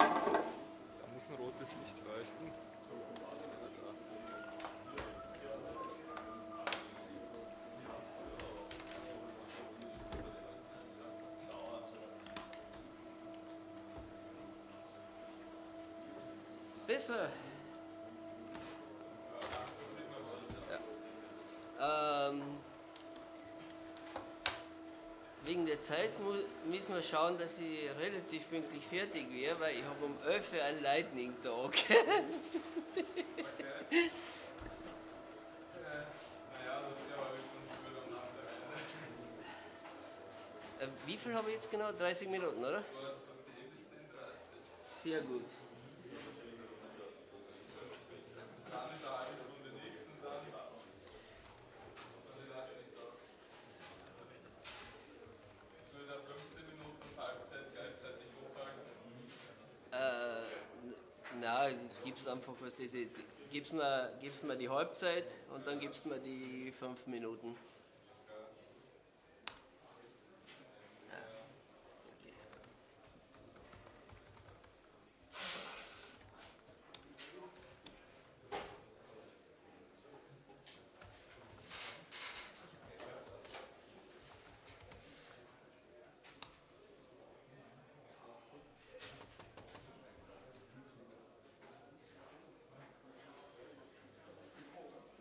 Da muss ein rotes Licht leuchten. Besser. Ja. Wegen der Zeit müssen wir schauen, dass ich relativ pünktlich fertig wäre, weil ich habe um 11 Uhr einen Lightning Talk. Wie viel habe ich jetzt genau? 30 Minuten, oder? Sehr gut. Einfach, gibst mir die Halbzeit und dann gibst mir die 5 Minuten. Ah, okay.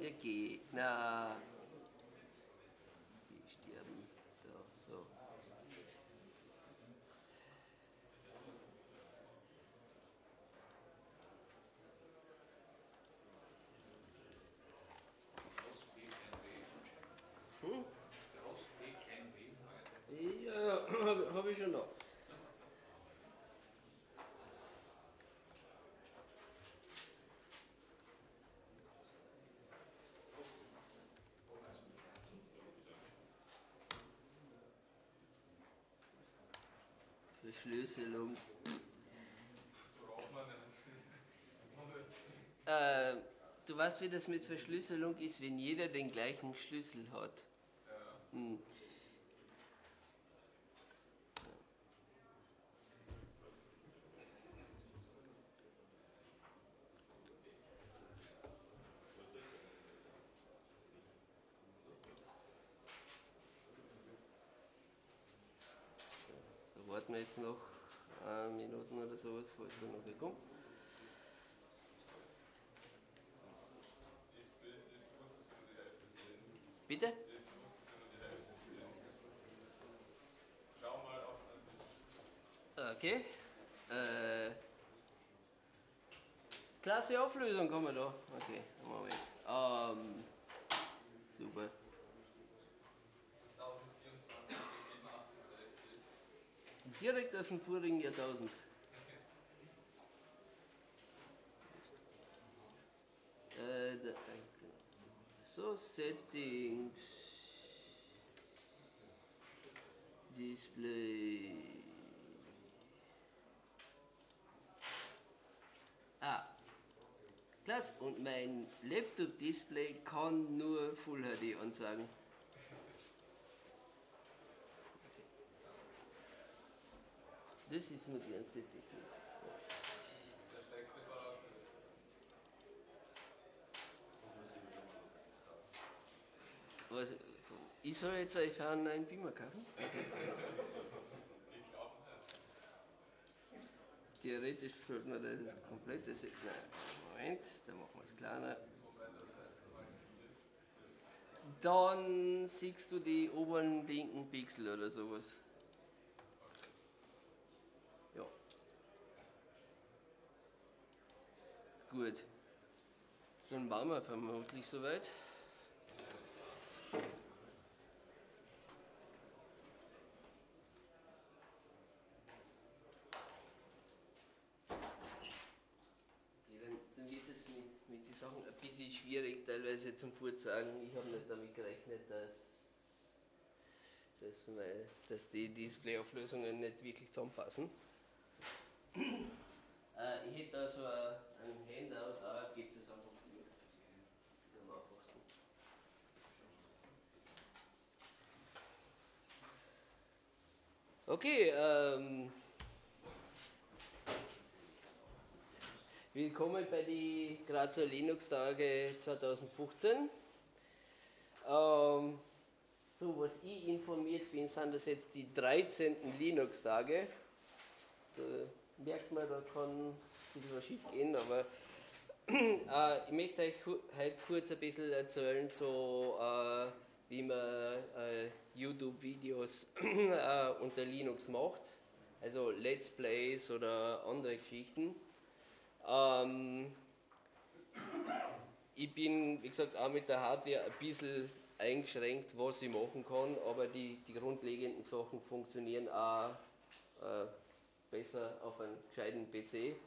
Der Gegner. Die sterben. Da, so. Hm? Ja, hab ich schon noch. Verschlüsselung. Du weißt, wie das mit Verschlüsselung ist, wenn jeder den gleichen Schlüssel hat. Ja. Hm. Warten wir jetzt noch Minuten oder sowas, falls da noch gekommen. Bitte? Okay. Klasse Auflösung kommen wir da. Okay, Moment. Super. Direkt aus dem vorigen Jahrtausend. Da, so, Settings, Display. Ah, klasse. Und mein Laptop-Display kann nur Full HD anzeigen. Das ist modernste Technik. Was? Ich soll jetzt einfach einen neuen Beamer kaufen? Ich glaube nicht. Theoretisch sollten wir das komplette Set. Nein, Moment, dann machen wir es kleiner. Dann siehst du die oberen linken Pixel oder sowas. Gut, dann waren wir vermutlich soweit. Dann wird es mit den Sachen ein bisschen schwierig teilweise zum Vorzeigen. Ich habe nicht damit gerechnet, dass die Displayauflösungen nicht wirklich zusammenpassen. Ich hätte da so ein Handout, aber gibt es einfach hier. Das ist am einfachsten. Okay, Willkommen bei die Grazer Linux-Tage 2015. So, was ich informiert bin, sind das jetzt die 13. Linux-Tage. Da merkt man, da kann ein bisschen was schief gehen, aber ich möchte euch heute kurz ein bisschen erzählen, so wie man YouTube-Videos unter Linux macht, also Let's Plays oder andere Geschichten. Ich bin, wie gesagt, auch mit der Hardware ein bisschen eingeschränkt, was ich machen kann, aber die grundlegenden Sachen funktionieren auch besser auf einem gescheiten PC.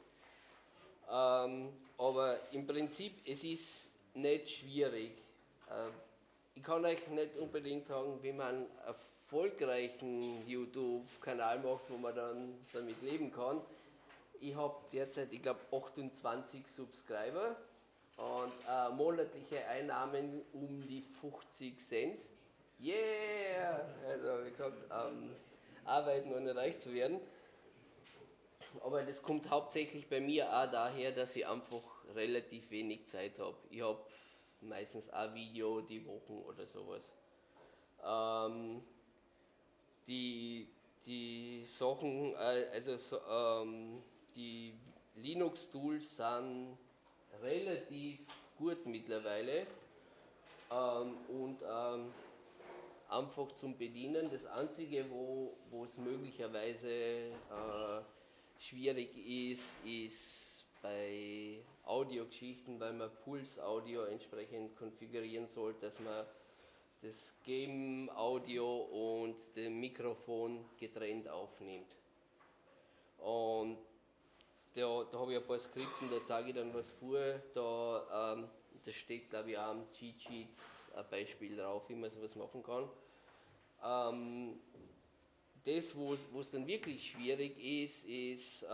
Aber im Prinzip, es ist nicht schwierig. Ich kann euch nicht unbedingt sagen, wie man einen erfolgreichen YouTube-Kanal macht, wo man dann damit leben kann. Ich habe derzeit, ich glaube, 28 Subscriber und monatliche Einnahmen um die 50 Cent. Yeah! Also, wie gesagt, arbeiten ohne reich zu werden. Aber das kommt hauptsächlich bei mir auch daher, dass ich einfach relativ wenig Zeit habe. Ich habe meistens ein Video die Woche oder sowas. Die Sachen, also so, die Linux-Tools sind relativ gut mittlerweile und einfach zum Bedienen. Das Einzige, wo es möglicherweise schwierig ist, ist bei Audiogeschichten, weil man Puls-Audio entsprechend konfigurieren sollte, dass man das Game-Audio und das Mikrofon getrennt aufnimmt. Und da habe ich ein paar Skripten, da zeige ich dann was vor. Da das steht, glaube ich, auch am Cheat-Sheet ein Beispiel drauf, wie man sowas machen kann. Das, wo es dann wirklich schwierig ist, ist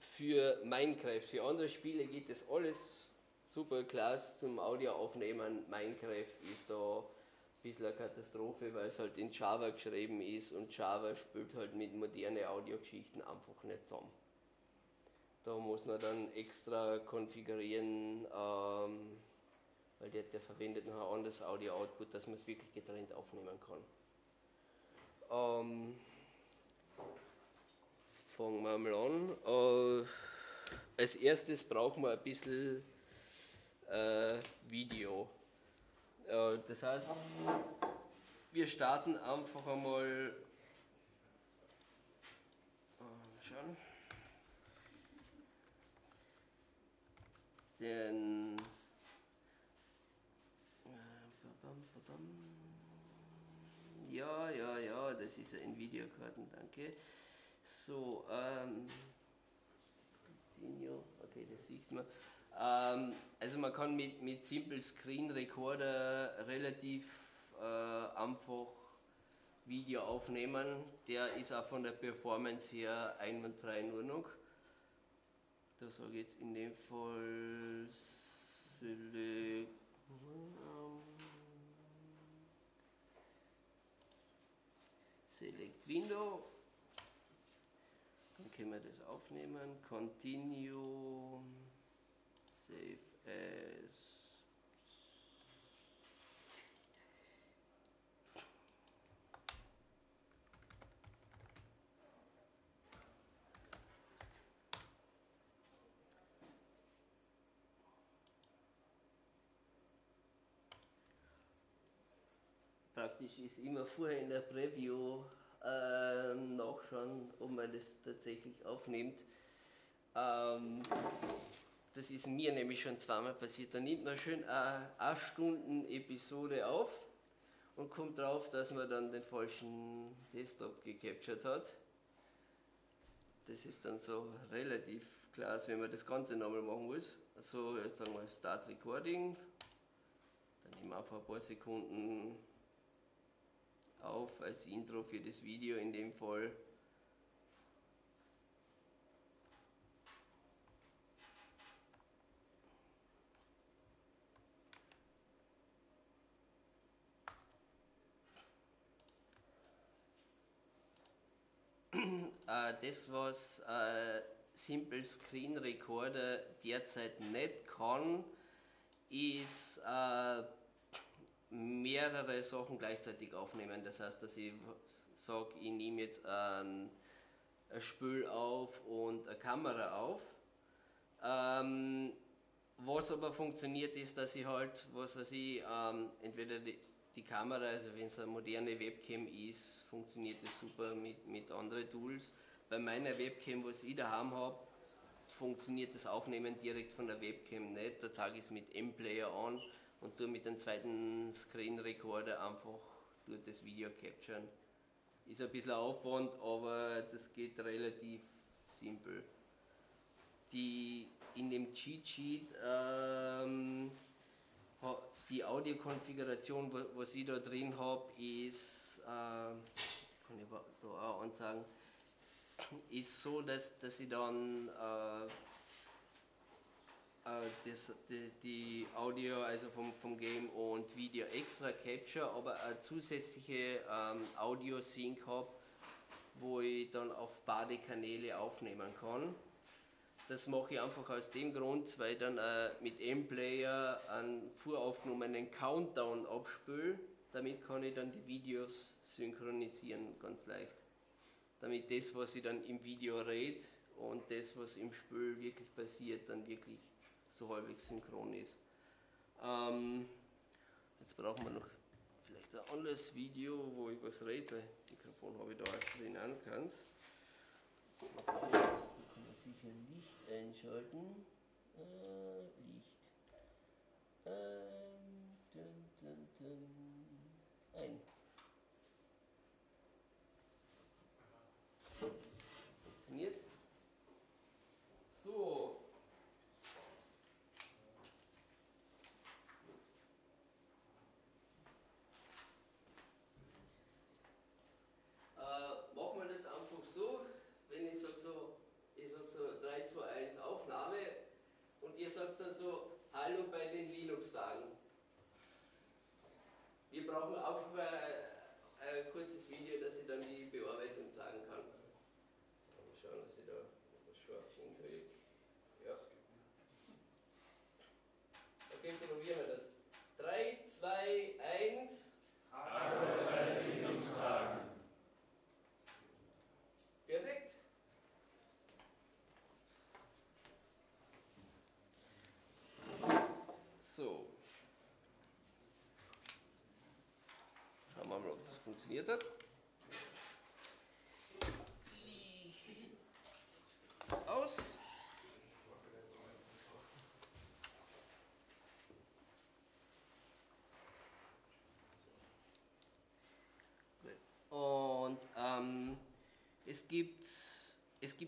für Minecraft. Für andere Spiele geht das alles super klasse zum Audio aufnehmen. Minecraft ist da ein bisschen eine Katastrophe, weil es halt in Java geschrieben ist und Java spielt halt mit modernen Audiogeschichten einfach nicht zusammen. Da muss man dann extra konfigurieren, weil der verwendet noch ein anderes Audio-Output, dass man es wirklich getrennt aufnehmen kann. Fangen wir mal an. Als erstes brauchen wir ein bisschen Video. Das heißt, wir starten einfach einmal. Schauen. Den ja, das ist ein Videokarten, danke. So, okay, das sieht man. Also man kann mit Simple Screen Recorder relativ einfach Video aufnehmen. Der ist auch von der Performance her einwandfrei in Ordnung. Da sage ich jetzt in dem Fall Select. Select Window. Dann können wir das aufnehmen. Continue. Save as. Praktisch ist immer vorher in der Preview nachschauen, ob man das tatsächlich aufnimmt. Das ist mir nämlich schon zweimal passiert. Da nimmt man schön eine 8-Stunden-Episode auf und kommt drauf, dass man dann den falschen Desktop gecaptured hat. Das ist dann so relativ klar, als wenn man das Ganze nochmal machen muss. Also jetzt sagen wir Start Recording. Dann nehmen wir einfach ein paar Sekunden auf als Intro für das Video in dem Fall. Das war's Simple Screen Recorder derzeit nicht kann, ist mehrere Sachen gleichzeitig aufnehmen. Das heißt, dass ich sage, ich nehme jetzt ein Spiel auf und eine Kamera auf. Was aber funktioniert ist, dass ich halt, was weiß ich, entweder die Kamera, also wenn es eine moderne Webcam ist, funktioniert das super mit anderen Tools. Bei meiner Webcam, was ich daheim habe, funktioniert das Aufnehmen direkt von der Webcam nicht. Da zeige ich es mit M-Player an und tue mit dem zweiten Screen Recorder einfach durch das Video capturen. Ist ein bisschen Aufwand, aber das geht relativ simpel. In dem Cheat Sheet die Audiokonfiguration, was ich da drin habe, ist, kann ich da auch anzeigen, ist so, dass ich dann die Audio, also vom Game und Video extra capture, aber eine zusätzliche Audio Sync habe, wo ich dann auf beide Kanäle aufnehmen kann. Das mache ich einfach aus dem Grund, weil ich dann mit M-Player einen voraufgenommenen Countdown abspüle. Damit kann ich dann die Videos synchronisieren, ganz leicht. Damit das, was ich dann im Video rede und das, was im Spiel wirklich passiert, dann wirklich so halbwegs synchron ist. Jetzt brauchen wir noch vielleicht ein anderes Video, wo ich was rede, weil das Mikrofon habe ich da auch drin an, kann's. Sicher Licht einschalten. Licht. Ein. Funktioniert. So. Machen wir das einfach so, wenn ich sage so. Ich sage so 3, 2, 1 Aufnahme und ihr sagt dann so, hallo bei den Linux-Tagen. Wir brauchen auch ein kurzes Video, dass ich dann die Bearbeitung zeigen kann. Mal schauen, dass ich da was scharf hinkriege. Ja. Okay, probieren wir das. 3, 2, 1. Hallo bei den Linux-Tagen. Perfekt. So, schauen wir mal, ob das funktioniert hat. Licht aus. Und es gibt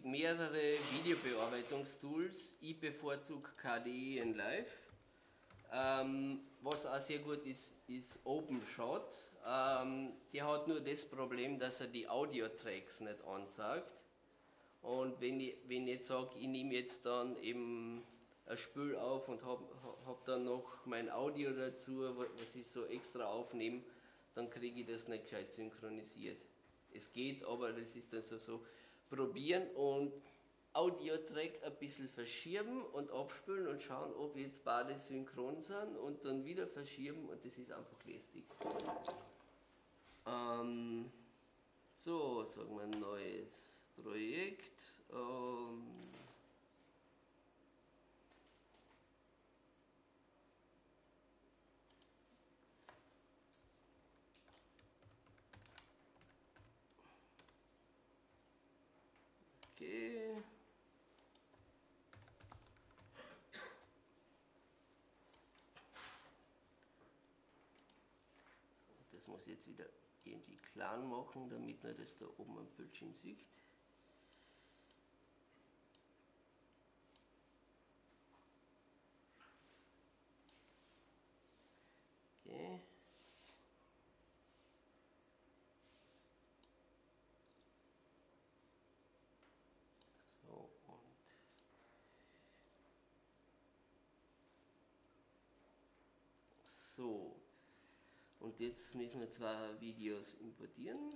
mehrere Videobearbeitungstools. Ich bevorzuge KDEnlive. Was auch sehr gut ist, ist OpenShot. Der hat nur das Problem, dass er die Audio-Tracks nicht anzeigt. Und wenn ich jetzt sage, ich nehme jetzt dann eben ein Spiel auf und hab dann noch mein Audio dazu, was ich so extra aufnehme, dann kriege ich das nicht gescheit synchronisiert. Es geht, aber das ist dann so probieren und Audio-Track ein bisschen verschieben und abspülen und schauen, ob jetzt beide synchron sind und dann wieder verschieben und das ist einfach lästig. So, sagen wir ein neues Projekt. Okay. Das muss ich jetzt wieder irgendwie klein machen, damit man das da oben am Bildschirm sieht. Okay. So, und so. Und jetzt müssen wir zwei Videos importieren.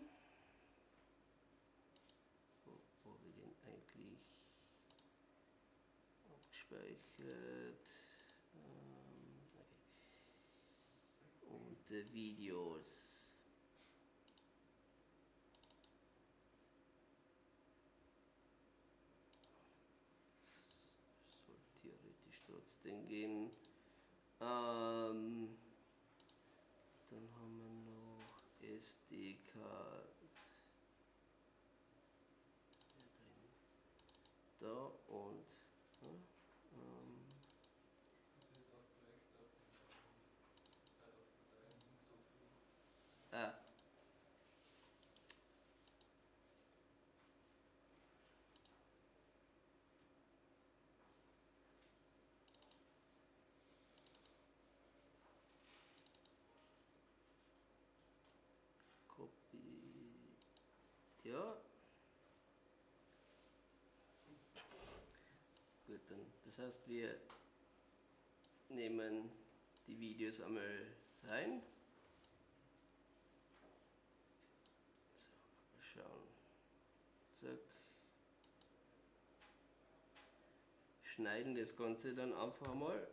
Wo habe ich denn eigentlich? abgespeichert. Okay. Und Videos. Soll theoretisch trotzdem gehen. Dann haben wir noch SDK. Da und Copy, ja. Gut, dann, das heißt, wir nehmen die Videos einmal rein. So, mal schauen. Zack. Schneiden das Ganze dann einfach mal.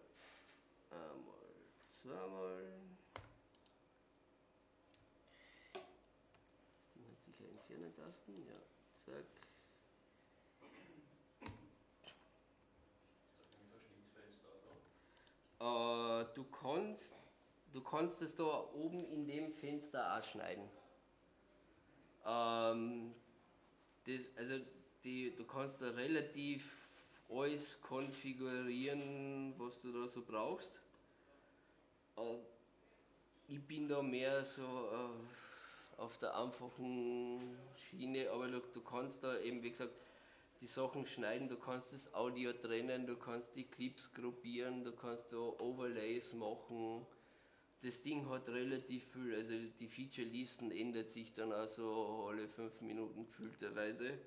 Einmal, zweimal. Das Ding hat sicher entfernen Tasten. Ja, zack. Du kannst es da oben in dem Fenster auch schneiden. Du kannst da relativ alles konfigurieren, was du da so brauchst. Ich bin da mehr so auf der einfachen Schiene, aber look, du kannst da eben, wie gesagt, die Sachen schneiden, du kannst das Audio trennen, du kannst die Clips gruppieren, du kannst da Overlays machen. Das Ding hat relativ viel, also die Feature-Listen ändert sich dann auch so alle 5 Minuten gefühlterweise.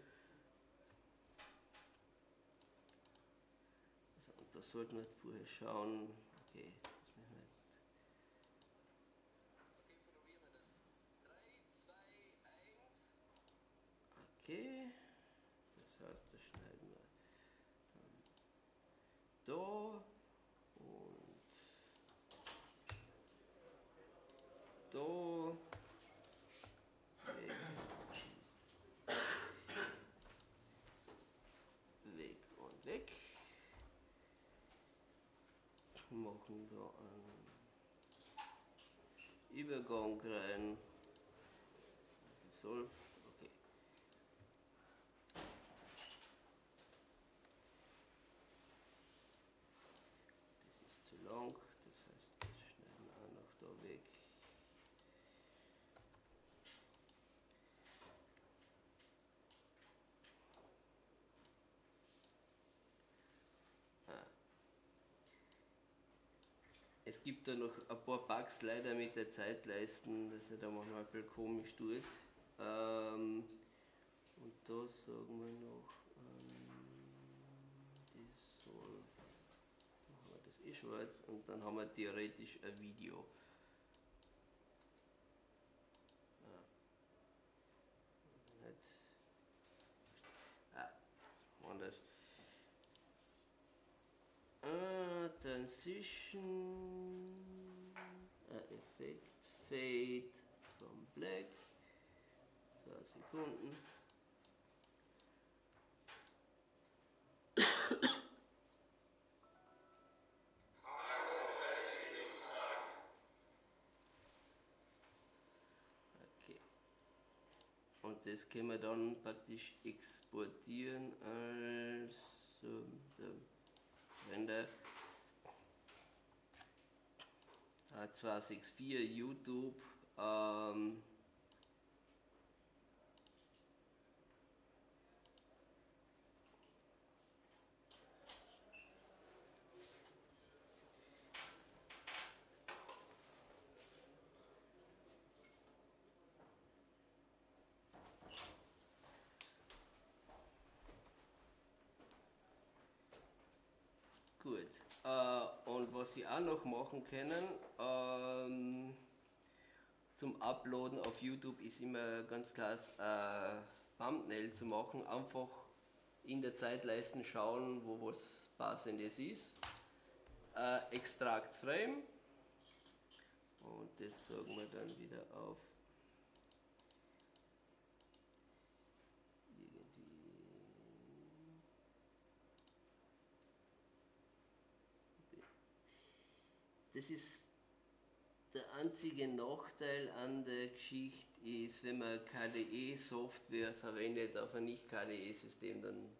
Also, da sollten wir jetzt vorher schauen. Okay, das müssen wir jetzt. Okay, probieren wir das. 3, 2, 1. Okay. Das heißt, das schneiden wir dann da und da. Weg. Weg und weg. Machen da einen Übergang rein. Resolve. Okay. Lang, das heißt, das schneiden wir auch noch da weg. Es gibt da noch ein paar Bugs leider mit der Zeitleisten, dass er da manchmal ein bisschen komisch tut. Und da sagen wir noch, das soll. Das ist schwarz und dann haben wir theoretisch ein Video. Das machen wir anders. Transition, Effekt, Fade from Black, 2 Sekunden. Das können wir dann praktisch exportieren als Render H264 YouTube. Gut, und was Sie auch noch machen können, zum Uploaden auf YouTube ist immer ganz klar Thumbnail zu machen, einfach in der Zeitleiste schauen, wo was passendes ist. Extract Frame. Und das sagen wir dann wieder auf irgendwie. Das ist der einzige Nachteil an der Geschichte ist, wenn man KDE-Software verwendet auf ein Nicht-KDE-System, dann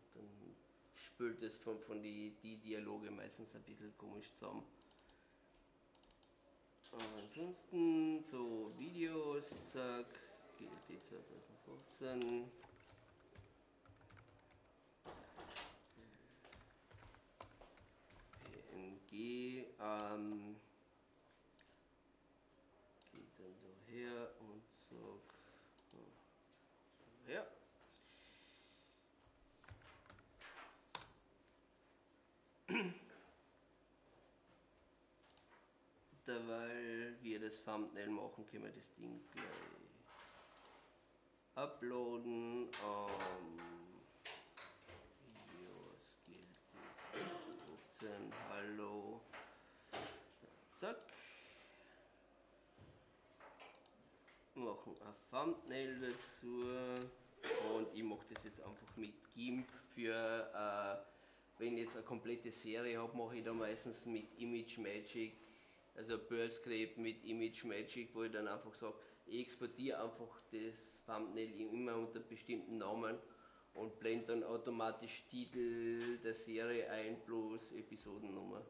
spült das von die Dialoge meistens ein bisschen komisch zusammen. Aber ansonsten, so Videos, zack, GLT 2015. PNG, geht dann da her und so her. Da, weil wir das Thumbnail machen, können wir das Ding gleich uploaden. Videos GLT 2015, hallo, zack. Machen ein Thumbnail dazu und ich mache das jetzt einfach mit GIMP für, wenn ich jetzt eine komplette Serie habe, mache ich da meistens mit Image Magic, also Perlscript mit Image Magic, wo ich dann einfach sage, ich exportiere einfach das Thumbnail immer unter bestimmten Namen und blende dann automatisch Titel der Serie ein plus Episodennummer.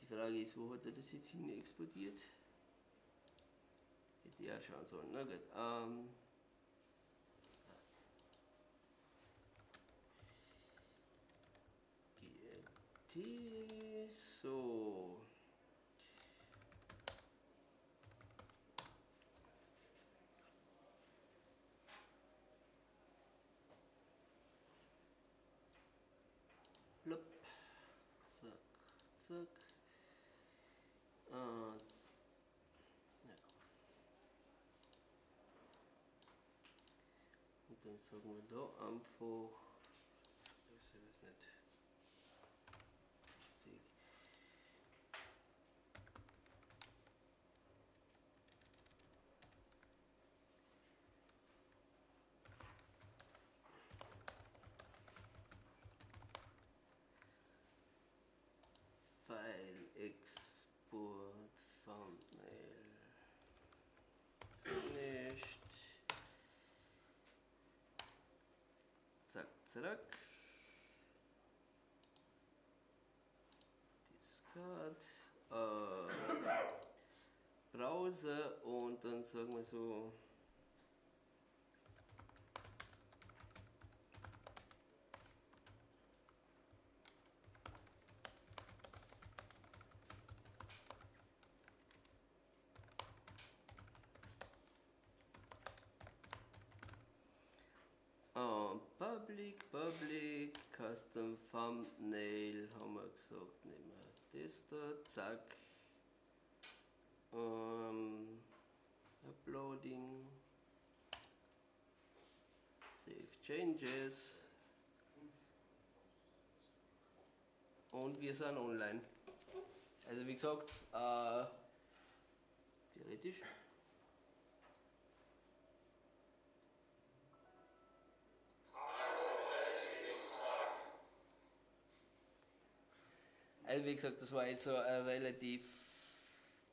Die Frage ist, wo hat er das jetzt hin exportiert? Hätte ich auch schauen sollen. Na gut. GLT, so. Plupp. Zack, zack. Ja. Und dann sagen wir da einfach, ich sehe das nicht. Zieg. File X. Thumbnail finished. Zack, zack. Discard. Browser und dann sagen wir so. Public, Custom Thumbnail, haben wir gesagt, nehmen wir das da, zack, Uploading, Save Changes und wir sind online. Also wie gesagt, theoretisch. Also wie gesagt, das war jetzt so ein relativ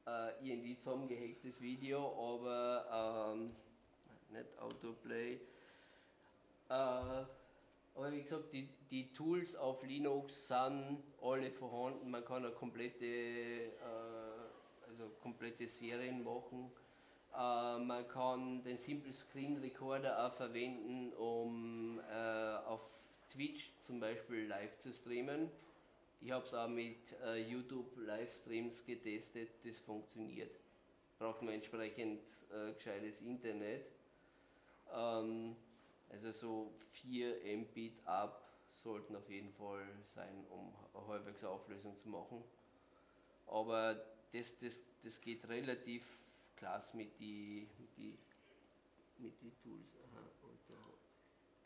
irgendwie zusammengehacktes Video, aber nicht Autoplay. Aber wie gesagt, die Tools auf Linux sind alle vorhanden. Man kann eine komplette Serien machen. Man kann den Simple Screen Recorder auch verwenden, um auf Twitch zum Beispiel live zu streamen. Ich habe es auch mit YouTube Livestreams getestet, das funktioniert. Braucht man entsprechend gescheites Internet. Also so 4 Mbit ab sollten auf jeden Fall sein, um eine halbwegs Auflösung zu machen. Aber das geht relativ klasse mit den die Tools, aha, und da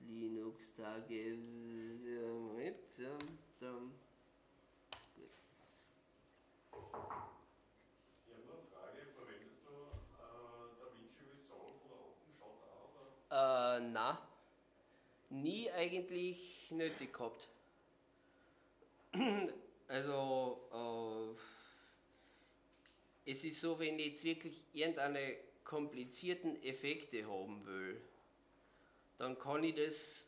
Linux-Tage mit, gut. Ich habe eine Frage, verwendest du DaVinci Resolve oder OpenShot auch? Nein, nie eigentlich nötig gehabt. Also, es ist so, wenn ich jetzt wirklich irgendeine komplizierten Effekte haben will, dann kann ich das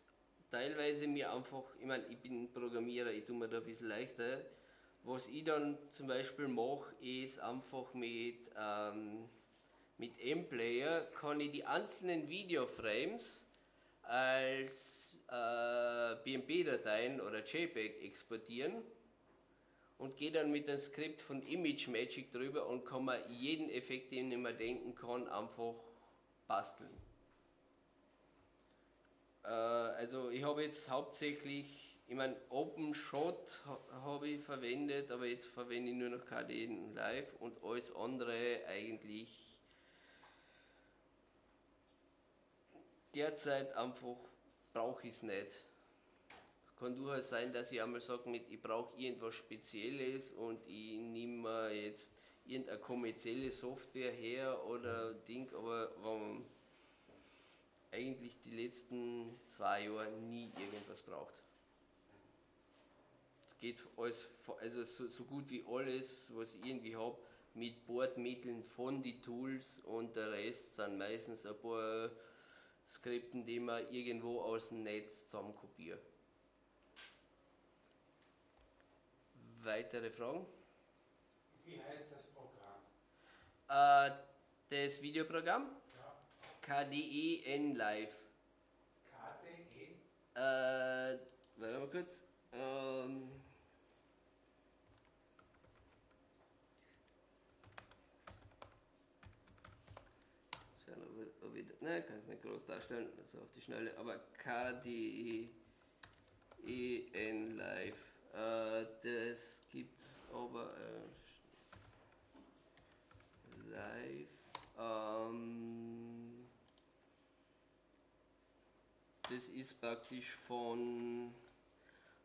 teilweise mir einfach, ich meine, ich bin Programmierer, ich tue mir da ein bisschen leichter. Was ich dann zum Beispiel mache, ist einfach mit M-Player kann ich die einzelnen Videoframes als BMP-Dateien oder JPEG exportieren und gehe dann mit dem Skript von Image Magic drüber und kann mir jeden Effekt, den ich mir denken kann, einfach basteln. Also ich habe jetzt hauptsächlich, ich meine, OpenShot habe ich verwendet, aber jetzt verwende ich nur noch KDEnlive und alles andere eigentlich derzeit einfach brauche ich es nicht. Kann durchaus sein, dass ich einmal sage, ich brauche irgendwas Spezielles und ich nehme mir jetzt irgendeine kommerzielle Software her oder Ding, aber eigentlich die letzten 2 Jahre nie irgendwas braucht. Es geht alles, also so gut wie alles, was ich irgendwie habe, mit Bordmitteln von den Tools, und der Rest sind meistens ein paar Skripten, die man irgendwo aus dem Netz zusammenkopiert. Weitere Fragen? Wie heißt das Programm? Das Videoprogramm? Ja. KDEnlive. Warte mal kurz. Nein, kann es nicht groß darstellen, also auf die Schnelle, aber KDEnlive, das gibt's aber live, das ist praktisch von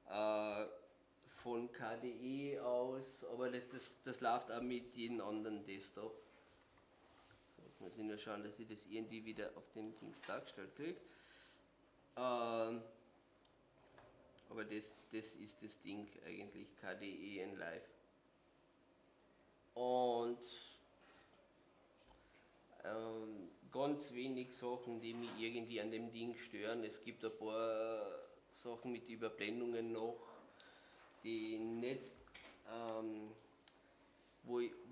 KDE aus, aber das läuft auch mit jedem anderen Desktop. Muss ich nur schauen, dass ich das irgendwie wieder auf dem Dings dargestellt kriege. Aber das ist das Ding eigentlich, KDEnlive. Und ganz wenig Sachen, die mich irgendwie an dem Ding stören. Es gibt ein paar Sachen mit Überblendungen noch, die nicht...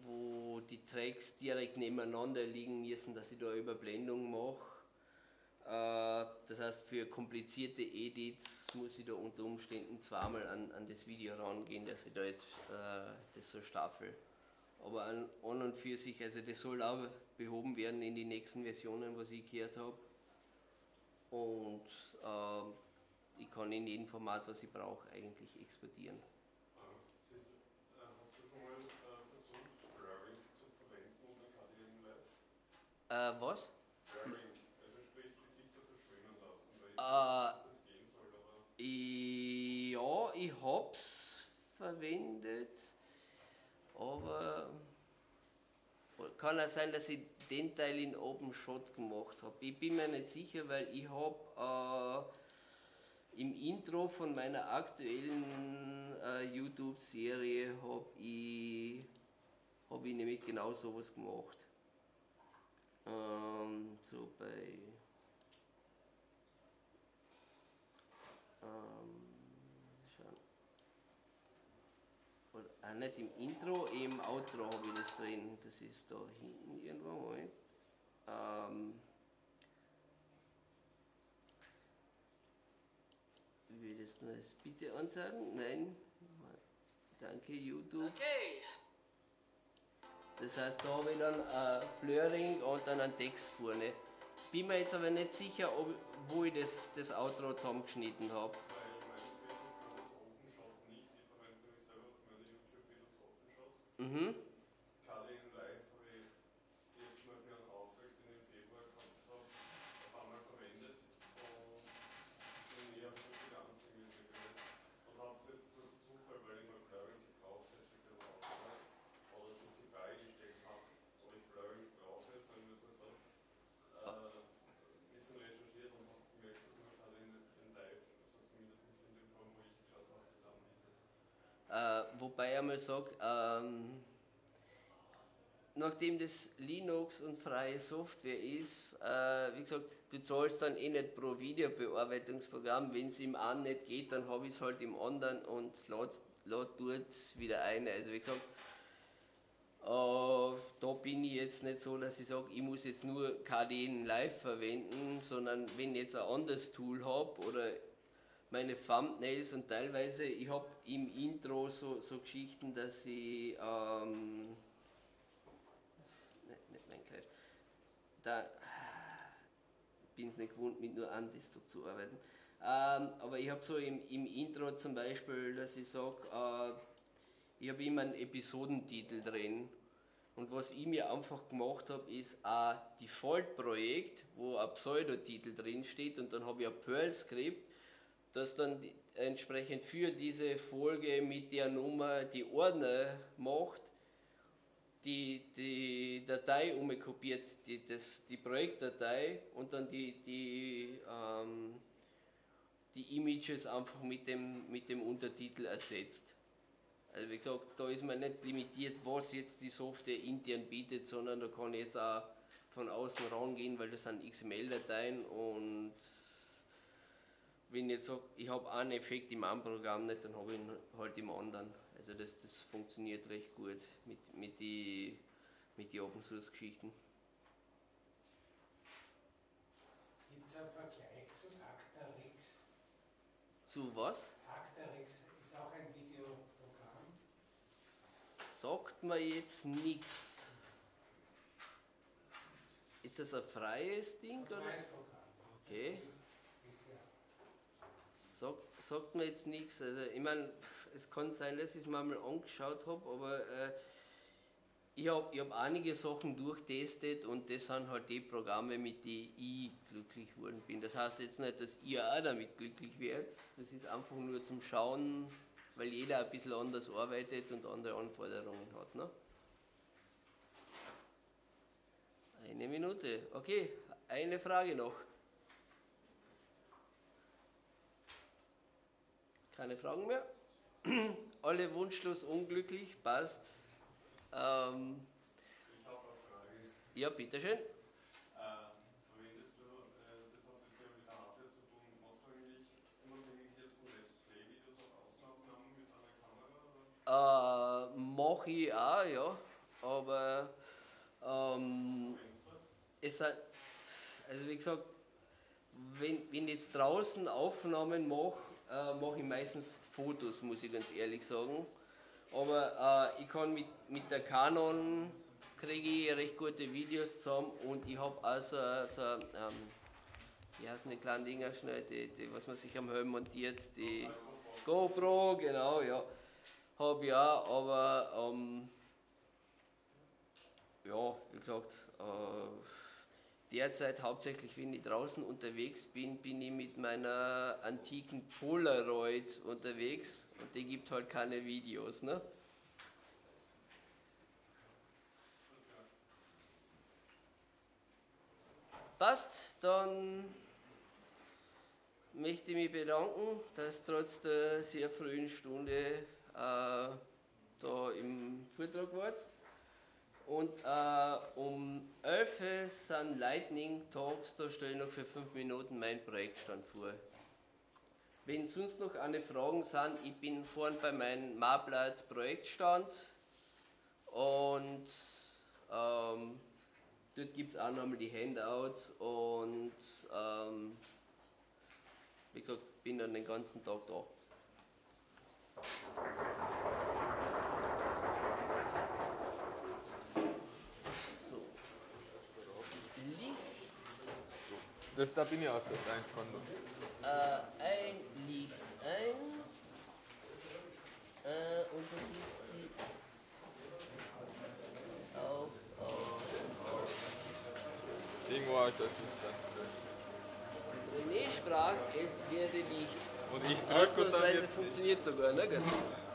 wo die Tracks direkt nebeneinander liegen müssen, dass ich da eine Überblendung mache. Das heißt, für komplizierte Edits muss ich da unter Umständen zweimal an das Video rangehen, dass ich da jetzt das so staffel. Aber an und für sich, also das soll auch behoben werden in die nächsten Versionen, was ich gehört habe. Und ich kann in jedem Format, was ich brauche, eigentlich exportieren. Was? Blurring, also sprich Gesichter verschwimmen lassen, weil ich weiß, dass das gehen soll, aber... Ja, ich hab's verwendet, aber... Kann auch sein, dass ich den Teil in OpenShot gemacht habe. Ich bin mir nicht sicher, weil ich habe im Intro von meiner aktuellen YouTube-Serie hab ich nämlich genau sowas gemacht. So bei schauen. Oder auch nicht im Intro, im Outro habe ich das drin. Das ist da hinten irgendwo. Würdest du mir das bitte anzeigen? Nein. Danke, YouTube. Okay. Das heißt, da habe ich dann ein Blurring und dann einen Text vorne. Bin mir jetzt aber nicht sicher, wo ich das Outro zusammengeschnitten habe. Weil ich meine, das kann das OpenShot nicht, ich verwende mich selber auf meine YouTube-Videos OpenShot. Mhm. KDEnlive habe ich jetzt mal für einen Auftrag, den ich im Februar gehabt habe, Wobei ich einmal sage, nachdem das Linux und freie Software ist, wie gesagt, du zahlst dann eh nicht pro Videobearbeitungsprogramm. Wenn es im einen nicht geht, dann habe ich es halt im anderen und lade dort wieder ein. Also wie gesagt, da bin ich jetzt nicht so, dass ich sage, ich muss jetzt nur KDEnlive verwenden, sondern wenn ich jetzt ein anderes Tool habe oder meine Thumbnails und teilweise, ich habe im Intro so Geschichten, dass ich nicht Minecraft, da bin ich es nicht gewohnt, mit nur einem Desktop zu arbeiten, aber ich habe so im Intro zum Beispiel, dass ich sage, ich habe immer einen Episodentitel drin und was ich mir einfach gemacht habe, ist ein Default-Projekt, wo ein Pseudotitel drin steht und dann habe ich ein Perl-Skript, das dann entsprechend für diese Folge mit der Nummer die Ordner macht, die Datei umkopiert, die Projektdatei und dann die Images einfach mit dem Untertitel ersetzt. Also wie gesagt, da ist man nicht limitiert, was jetzt die Software intern bietet, sondern da kann ich jetzt auch von außen rangehen, weil das sind XML-Dateien und wenn ich jetzt sage, ich habe einen Effekt im einen Programm nicht, dann habe ich ihn halt im anderen. Also das funktioniert recht gut mit den Open-Source-Geschichten. Gibt es einen Vergleich zu Actarix? Zu was? Actarix ist auch ein Video. Sagt mir jetzt nichts. Ist das ein freies Ding? Oder? Okay. Sagt mir jetzt nichts. Also, ich meine, es kann sein, dass ich es mir einmal angeschaut habe, aber ich hab einige Sachen durchtestet und das sind halt die Programme, mit denen ich glücklich geworden bin. Das heißt jetzt nicht, dass ihr auch damit glücklich werdet. Das ist einfach nur zum Schauen. Weil jeder ein bisschen anders arbeitet und andere Anforderungen hat. Ne? Eine Minute. Okay, eine Frage noch. Keine Fragen mehr. Alle wunschlos unglücklich, passt. Ich habe eine Frage. Ja, bitteschön. Verwendest du, das hat jetzt ja mit der Hardware zu tun, was eigentlich immer möglich ist von Let's Play Videos auf Außenaufnahmen? Mache ich auch, ja, aber es hat, also wie gesagt, wenn ich jetzt draußen Aufnahmen mache, mache ich meistens Fotos, muss ich ganz ehrlich sagen, aber ich kann mit der Canon, kriege ich recht gute Videos zusammen und ich habe auch die heißen die kleinen Dinger schnell, die was man sich am Helm montiert, die GoPro, genau, ja. Habe ich auch, aber ja, wie gesagt, derzeit hauptsächlich, wenn ich draußen unterwegs bin, bin ich mit meiner antiken Polaroid unterwegs und die gibt halt keine Videos, ne? Passt, dann möchte ich mich bedanken, dass trotz der sehr frühen Stunde da im Vortrag war's. Und um 11 Uhr sind Lightning Talks, da stelle ich noch für 5 Minuten mein Projektstand vor. Wenn sonst noch eine Fragen sind, ich bin vorne bei meinem Marblatt Projektstand und dort gibt es auch nochmal die Handouts und ich bin dann den ganzen Tag da. So. Licht. Da bin ich auch jetzt ein Licht ein. Und dann ist die auf. Irgendwo habe ich das nicht ganz. René sprach, es werde Licht. Und ich drücke und dann funktioniert sogar, ne?